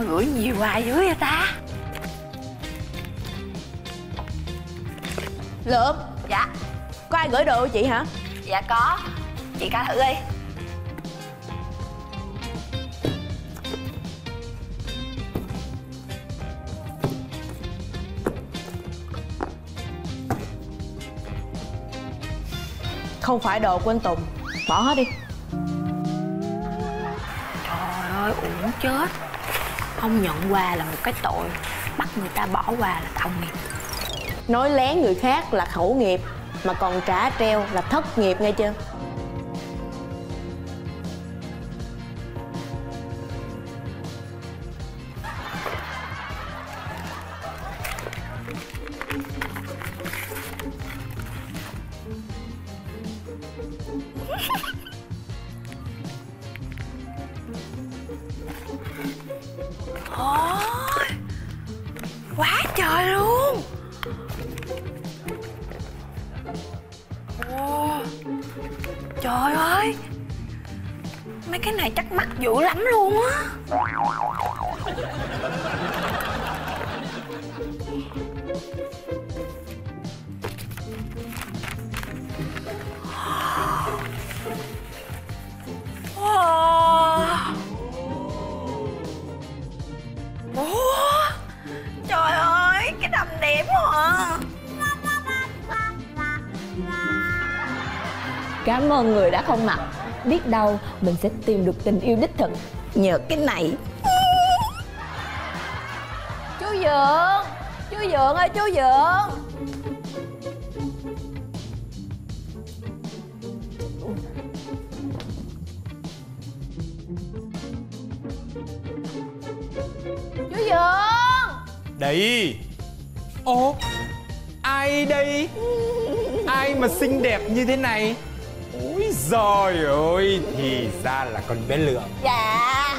nó gửi nhiều quà dữ vậy ta? Lượm. Dạ. Có ai gửi đồ của chị hả? Dạ có. Chị coi thử đi. Không phải đồ của anh Tùng. Bỏ hết đi. Trời ơi, uổng chết. Không nhận quà là một cái tội. Bắt người ta bỏ quà là tạo nghiệp. Nói lén người khác là khẩu nghiệp, mà còn trả treo là thất nghiệp, nghe chưa? Ôi, quá trời luôn. Wow, trời ơi, mấy cái này chắc mắc dữ lắm luôn á. Cảm ơn người đã không mặc. Biết đâu mình sẽ tìm được tình yêu đích thực nhờ cái này. Chú Dượng, chú Dượng ơi, chú Dượng. Chú Dượng. Đấy. Ô, ai đây? Ai mà xinh đẹp như thế này? Úi giời ơi, thì ra là con bé Lượm. Dạ.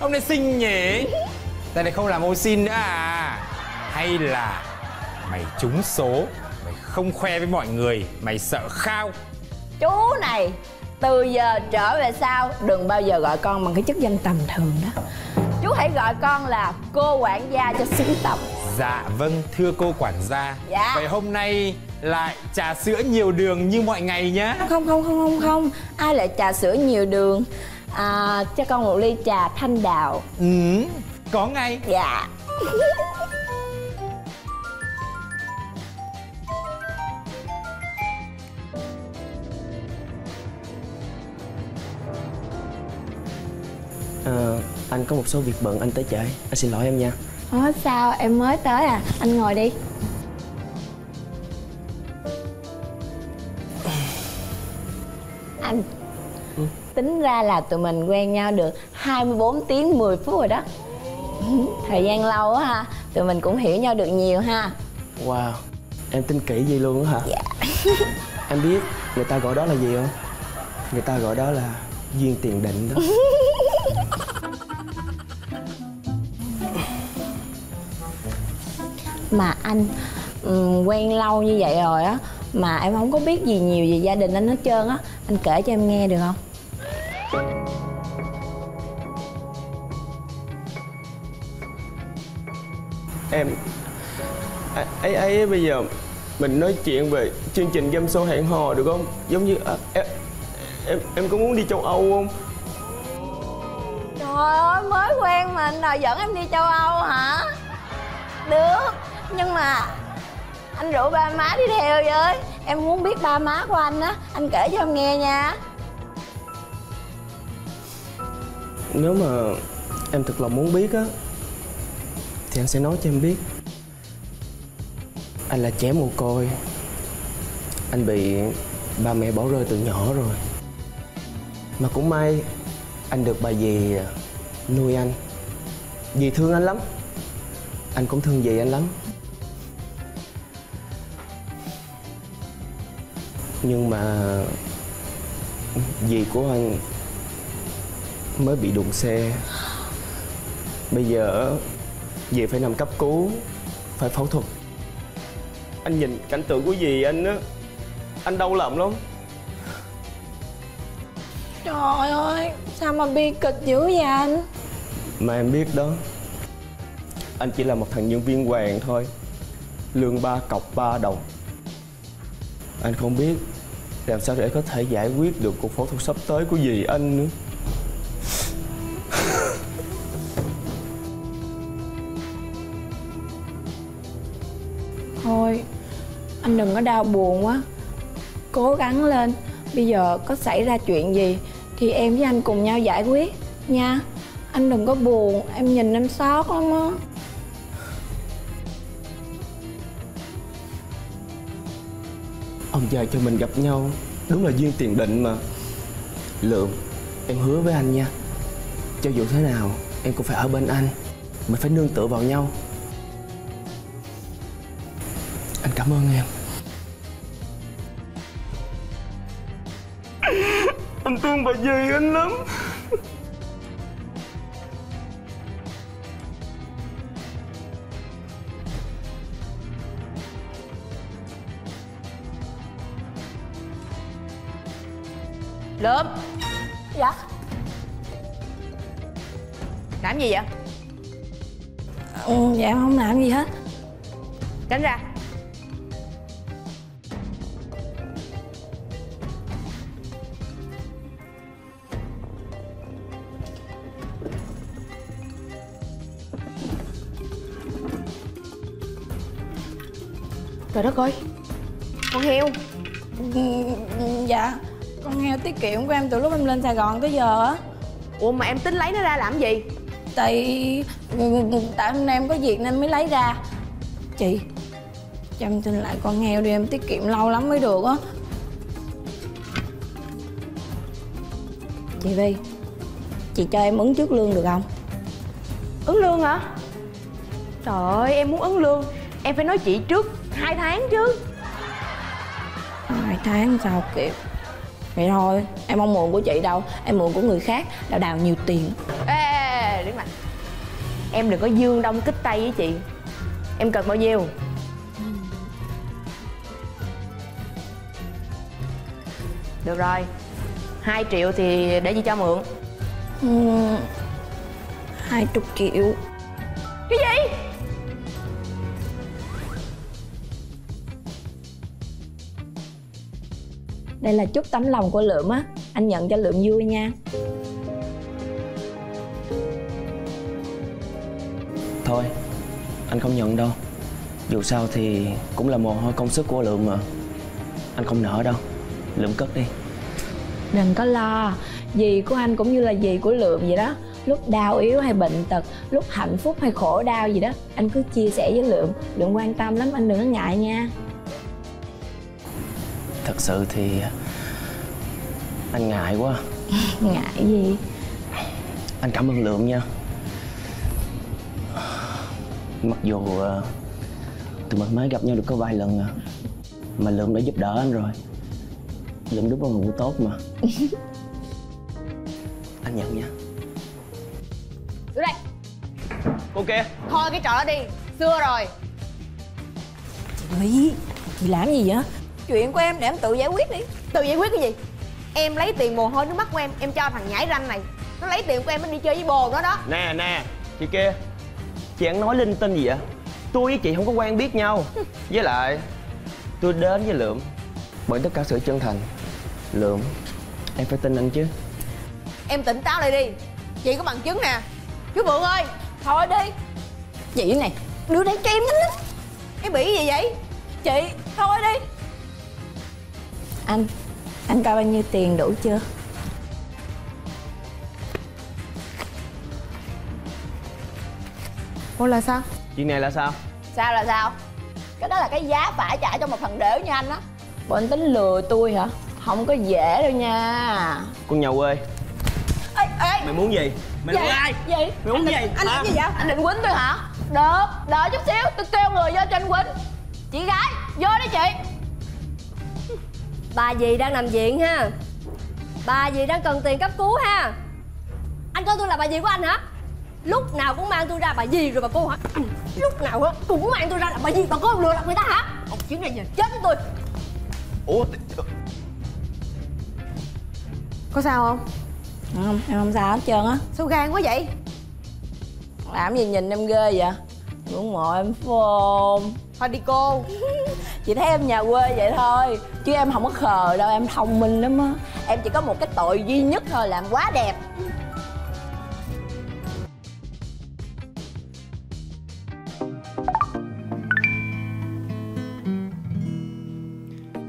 Hôm nay xinh nhỉ. Tại này không làm ô xin nữa à? Hay là mày trúng số, mày không khoe với mọi người, mày sợ khao? Chú này, từ giờ trở về sau đừng bao giờ gọi con bằng cái chức danh tầm thường đó. Chú hãy gọi con là cô quản gia cho xứng tầm. Dạ vâng, thưa cô quản gia. Dạ. Vậy hôm nay lại trà sữa nhiều đường như mọi ngày nhá. Không. Ai lại trà sữa nhiều đường? À, cho con một ly trà Thanh Đào. Ừ, có ngay. Dạ. Anh có một số việc bận, anh tới trễ. Anh xin lỗi em nha. Không hết sao, em mới tới à. Anh ngồi đi. Anh, tính ra là tụi mình quen nhau được 24 tiếng 10 phút rồi đó. Thời gian lâu á ha. Tụi mình cũng hiểu nhau được nhiều ha. Wow, em tin kỹ gì luôn á hả? Dạ. Em biết người ta gọi đó là gì không? Người ta gọi đó là duyên tiền định đó. Mà anh quen lâu như vậy rồi á, mà em không có biết gì nhiều về gia đình anh hết trơn á. Anh kể cho em nghe được không? Em ấy bây giờ mình nói chuyện về chương trình game show hẹn hò được không? Giống như em có muốn đi châu Âu không? Trời ơi, mới quen mà anh đòi dẫn em đi châu Âu hả? Được, nhưng mà anh rủ ba má đi theo với. Em muốn biết ba má của anh á, anh kể cho em nghe nha. Nếu mà em thật lòng muốn biết á thì anh sẽ nói cho em biết. Anh là trẻ mồ côi. Anh bị ba mẹ bỏ rơi từ nhỏ rồi. Mà cũng may anh được bà dì nuôi anh. Dì thương anh lắm. Anh cũng thương dì anh lắm. Nhưng mà dì của anh mới bị đụng xe. Bây giờ dì phải nằm cấp cứu, phải phẫu thuật. Anh nhìn cảnh tượng của dì anh á, anh đau lòng lắm. Trời ơi, sao mà bi kịch dữ vậy anh? Mà em biết đó, anh chỉ là một thằng nhân viên hoàng thôi, lương 3 cọc 3 đồng. Anh không biết làm sao để có thể giải quyết được cuộc phẫu thuật sắp tới của dì anh nữa. Thôi, anh đừng có đau buồn quá, cố gắng lên. Bây giờ có xảy ra chuyện gì thì em với anh cùng nhau giải quyết nha. Anh đừng có buồn, em nhìn em xót lắm á. Ông trời cho mình gặp nhau, đúng là duyên tiền định mà. Lượng, em hứa với anh nha, cho dù thế nào em cũng phải ở bên anh. Mình phải nương tựa vào nhau. Anh cảm ơn em. Anh thương bà dì anh lắm. Lớp. Dạ. Làm gì vậy? Dạ em không làm gì hết. Tránh ra. Trời đất ơi, con heo. Dạ, con heo tiết kiệm của em từ lúc em lên Sài Gòn tới giờ á. Ủa mà em tính lấy nó ra làm gì? Tại hôm nay em có việc nên mới lấy ra. Chị, cho em xin lại con heo đi, em tiết kiệm lâu lắm mới được á. Chị Vy, chị cho em ứng trước lương được không? Ứng lương hả? Trời ơi, em muốn ứng lương em phải nói chị trước 2 tháng chứ. 2 tháng sao kịp. Vậy thôi, em không mượn của chị đâu, em mượn của người khác. Đào đào nhiều tiền. Ê, đứng lại. Em đừng có dương đông kích tây với chị. Em cần bao nhiêu? Được rồi, 2 triệu thì để chị cho mượn. 20 triệu. Cái gì? Đây là chút tấm lòng của Lượm á, anh nhận cho Lượm vui nha. Thôi, anh không nhận đâu. Dù sao thì cũng là mồ hôi công sức của Lượm mà. Anh không nỡ đâu, Lượm cất đi. Đừng có lo, dì của anh cũng như là dì của Lượm vậy đó. Lúc đau yếu hay bệnh tật, lúc hạnh phúc hay khổ đau gì đó, anh cứ chia sẻ với Lượm. Lượm quan tâm lắm, anh đừng có ngại nha. Thật sự thì anh ngại quá. Ngại gì? Anh cảm ơn Lượm nha. Mặc dù tụi mình mới gặp nhau được có vài lần à, mà Lượm đã giúp đỡ anh rồi. Lượm đúng là người tốt mà. Anh nhận nha. Đưa đây. Cô kia. Thôi cái trò đó đi, xưa rồi. Chị Vy, chị làm gì vậy? Chuyện của em để em tự giải quyết đi. Tự giải quyết cái gì? Em lấy tiền mồ hôi nước mắt của em cho thằng nhãi ranh này. Nó lấy tiền của em đi chơi với bồ nó đó. Nè nè, chị kia, chị ăn nói linh tinh gì vậy? Tôi với chị không có quen biết nhau. Với lại tôi đến với Lượm bởi tất cả sự chân thành. Lượm, em phải tin anh chứ. Em tỉnh táo lại đi, chị có bằng chứng nè. Chú Vượng ơi, thôi đi. Chị này, đưa đây cho em. Em bị gì vậy? Chị, thôi đi. Anh coi bao nhiêu tiền đủ chưa? Ủa là sao? Chuyện này là sao? Sao là sao? Cái đó là cái giá phải trả cho một thằng đểu như anh á. Bộ anh tính lừa tôi hả? Không có dễ đâu nha. Con nhà quê. Ê, ê. Mày muốn gì? Mày muốn ai? Gì? Mày muốn gì? Anh làm gì vậy? Anh định quýnh tôi hả? Được, đợi chút xíu, tôi kêu người vô cho anh quýnh. Chị gái, vô đi chị. Bà dì đang nằm viện ha. Bà dì đang cần tiền cấp cứu ha. Anh coi tôi là bà dì của anh hả? Lúc nào cũng mang tôi ra bà dì rồi bà cô hả? Anh lúc nào á cũng mang tôi ra là bà dì bà cô lừa đọc người ta hả? Ông chuyến này giờ chết với tôi. Ủa? Có sao không? Không, em không sao hết trơn á. Sao gan quá vậy? Làm gì nhìn em ghê vậy? Ngưỡng mộ em phôn. Thôi đi cô. Chị thấy em nhà quê vậy thôi, chứ em không có khờ đâu, em thông minh lắm á. Em chỉ có một cái tội duy nhất thôi là em quá đẹp.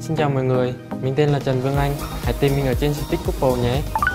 Xin chào mọi người, mình tên là Trần Vương Anh. Hãy tìm mình ở trên Speed Couple nhé.